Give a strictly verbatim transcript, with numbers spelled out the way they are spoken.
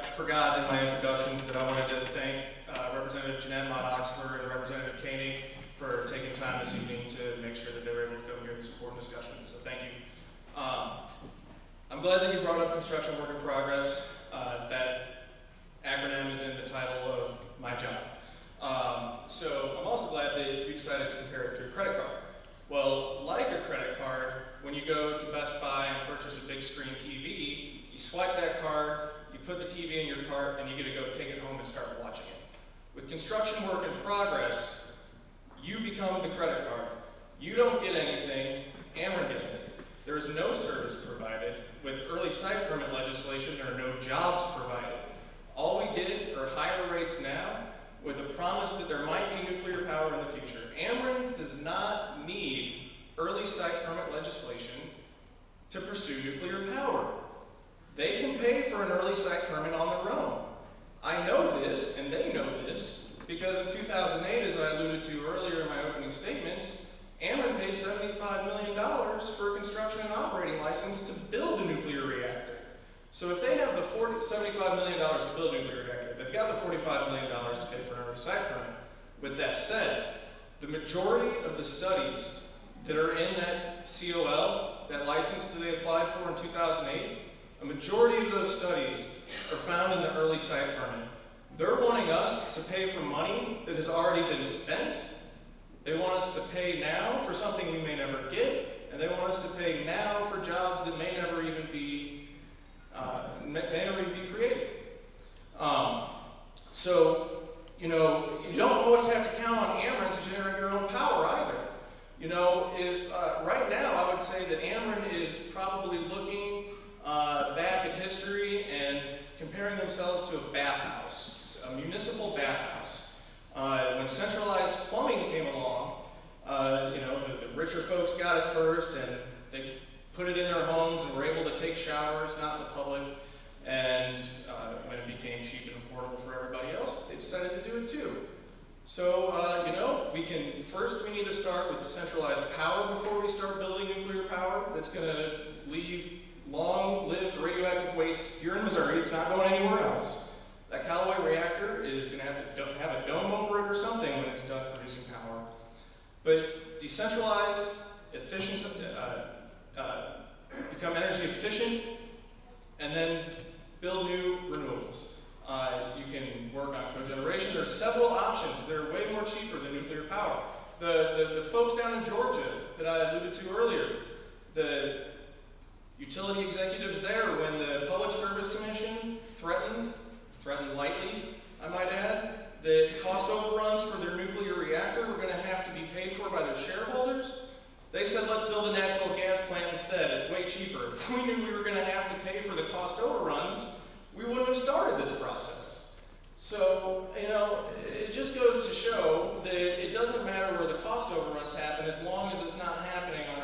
I forgot in my introductions that I wanted to thank uh, Representative Jeanette Mott Oxford and Representative Koenig for taking time this evening to make sure that they were able to come here and support discussion. So thank you. Um, I'm glad that you brought up construction work in progress. Uh, that acronym is in the title of my job. Um, so I'm also glad that you decided to compare it to a credit card. Well, like a credit card, when you go to Best Buy and purchase a big screen T V, you swipe that card, you put the T V in your cart, and you get to go take it home and start watching it. With construction work in progress, you become the credit card. You don't get anything, Ameren gets it. There is no service provided. With early site permit legislation, there are no jobs provided. All we did are higher rates now with a promise that there might be nuclear power in the future. Ameren does not need early site permit legislation to pursue nuclear power. They can pay for an early site permit on their own. I know this, and they know this, because in two thousand eight, as I alluded to earlier in my opening statements, Ameren paid seventy-five million dollars for a construction and operating license to build a nuclear reactor. So if they have the seventy-five million dollars to build a nuclear reactor, they've got the forty-five million dollars to pay for an early site permit. With that said, the majority of the studies that are in that C O L, that license that they applied for in two thousand eight, a majority of those studies are found in the early site permit. They're wanting us to pay for money that has already been spent. They want us to pay now for something we may never get, and they want us to pay now for jobs that may never even be uh, may never even be created. Um, so you know, you don't always have to count on Ameren to generate your own power either. You know, if uh, right now I would say that Ameren is probably looking uh, back at history and comparing themselves to a bathhouse, a municipal bathhouse. Uh, when centralized plumbing came along, uh, you know, the, the richer folks got it first, and they put it in their homes and were able to take showers, not in the public. And uh, when it became cheap and affordable for everybody else, they decided to do it too. So, uh, you know, we can first we need to start with decentralized power before we start building nuclear power. That's going to leave long-lived radioactive waste here in Missouri. It's not going anywhere else. That Callaway reactor is going to have to have a dome over it or something when it's done producing power. But decentralize, efficient, uh, uh, become energy efficient, and then build new renewables. Uh, you can work on cogeneration. There are several options that are way more cheaper than nuclear power. The, the, the folks down in Georgia that I alluded to earlier, the utility executives there, when the Public Service Commission threatened threatened lightly, I might add, the cost overruns for their nuclear reactor were going to have to be paid for by their shareholders. They said, let's build a natural gas plant instead. It's way cheaper. If we knew we were going to have to pay for the cost overruns, we wouldn't have started this process. So, you know, it just goes to show that it doesn't matter where the cost overruns happen as long as it's not happening on